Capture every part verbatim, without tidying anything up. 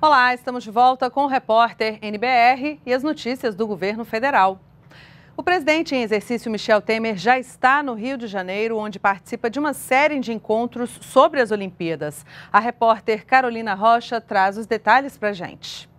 Olá, estamos de volta com o repórter N B R e as notícias do governo federal. O presidente em exercício Michel Temer já está no Rio de Janeiro, onde participa de uma série de encontros sobre as Olimpíadas. A repórter Carolina Rocha traz os detalhes para a gente.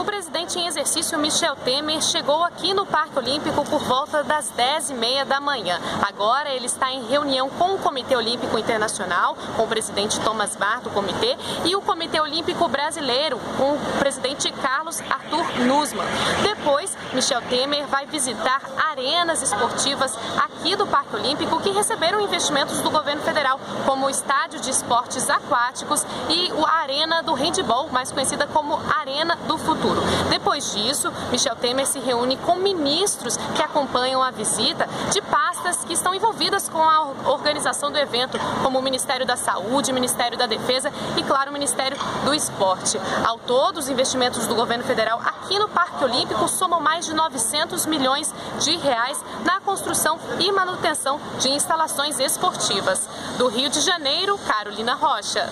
O presidente em exercício Michel Temer chegou aqui no Parque Olímpico por volta das dez e meia da manhã. Agora ele está em reunião com o Comitê Olímpico Internacional, com o presidente Thomas Barr do comitê, e o Comitê Olímpico Brasileiro, com o presidente Carlos Arthur Nussmann. Depois, Michel Temer vai visitar arenas esportivas aqui do Parque Olímpico que receberam investimentos do governo federal, como o Estádio de Esportes Aquáticos e a Arena do Handebol, mais conhecida como Arena do Futuro. Depois disso, Michel Temer se reúne com ministros que acompanham a visita de pastas que estão envolvidas com a organização do evento, como o Ministério da Saúde, o Ministério da Defesa e, claro, o Ministério do Esporte. Ao todo, os investimentos do governo federal aqui no Parque Olímpico somam mais de novecentos milhões de reais na construção e manutenção de instalações esportivas. Do Rio de Janeiro, Carolina Rocha.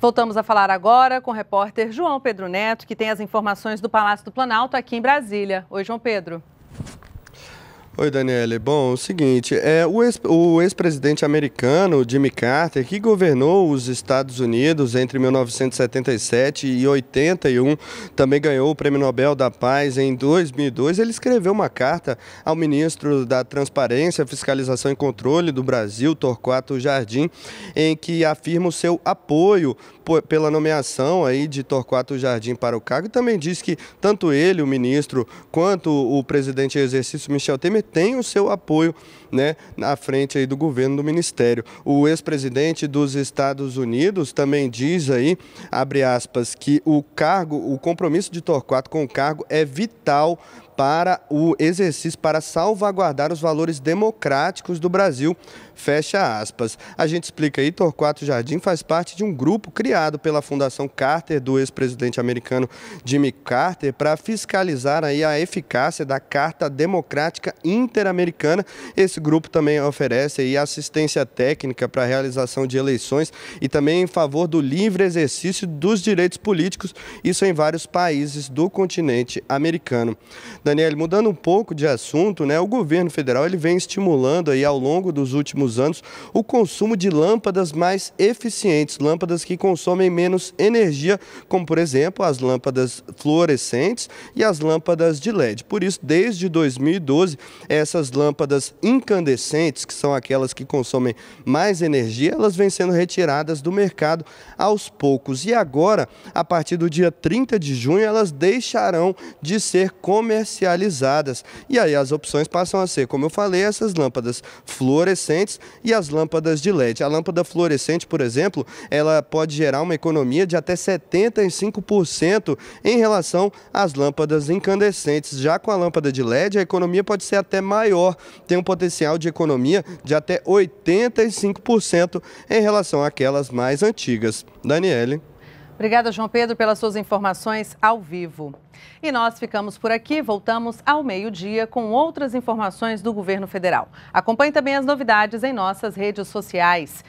Voltamos a falar agora com o repórter João Pedro Neto, que tem as informações do Palácio do Planalto aqui em Brasília. Oi, João Pedro. Oi, Daniele. Bom, é o seguinte, é, o ex-presidente americano Jimmy Carter, que governou os Estados Unidos entre mil novecentos e setenta e sete e oitenta e um, também ganhou o Prêmio Nobel da Paz em dois mil e dois, ele escreveu uma carta ao ministro da Transparência, Fiscalização e Controle do Brasil, Torquato Jardim, em que afirma o seu apoio pela nomeação aí de Torquato Jardim para o cargo, e também diz que tanto ele, o ministro, quanto o presidente em exercício Michel Temer tem o seu apoio, né, na frente aí do governo, do ministério. O ex-presidente dos Estados Unidos também diz aí, abre aspas, que o cargo, o compromisso de Torquato com o cargo é vital para o exercício, para salvaguardar os valores democráticos do Brasil, fecha aspas. A gente explica aí, Torquato Jardim faz parte de um grupo criado pela Fundação Carter, do ex-presidente americano Jimmy Carter, para fiscalizar aí a eficácia da Carta Democrática Interamericana. Esse grupo também oferece aí assistência técnica para a realização de eleições e também em favor do livre exercício dos direitos políticos, isso em vários países do continente americano. Daniel, mudando um pouco de assunto, né, o governo federal ele vem estimulando aí, ao longo dos últimos anos, o consumo de lâmpadas mais eficientes, lâmpadas que consomem menos energia, como por exemplo as lâmpadas fluorescentes e as lâmpadas de L E D. Por isso, desde dois mil e doze, essas lâmpadas incandescentes, que são aquelas que consomem mais energia, elas vêm sendo retiradas do mercado aos poucos. E agora, a partir do dia trinta de junho, elas deixarão de ser comercializadas. comercializadas. E aí as opções passam a ser, como eu falei, essas lâmpadas fluorescentes e as lâmpadas de L E D. A lâmpada fluorescente, por exemplo, ela pode gerar uma economia de até setenta e cinco por cento em relação às lâmpadas incandescentes. Já com a lâmpada de L E D, a economia pode ser até maior, tem um potencial de economia de até oitenta e cinco por cento em relação àquelas mais antigas. Daniele. Obrigada, João Pedro, pelas suas informações ao vivo. E nós ficamos por aqui, voltamos ao meio-dia com outras informações do governo federal. Acompanhe também as novidades em nossas redes sociais.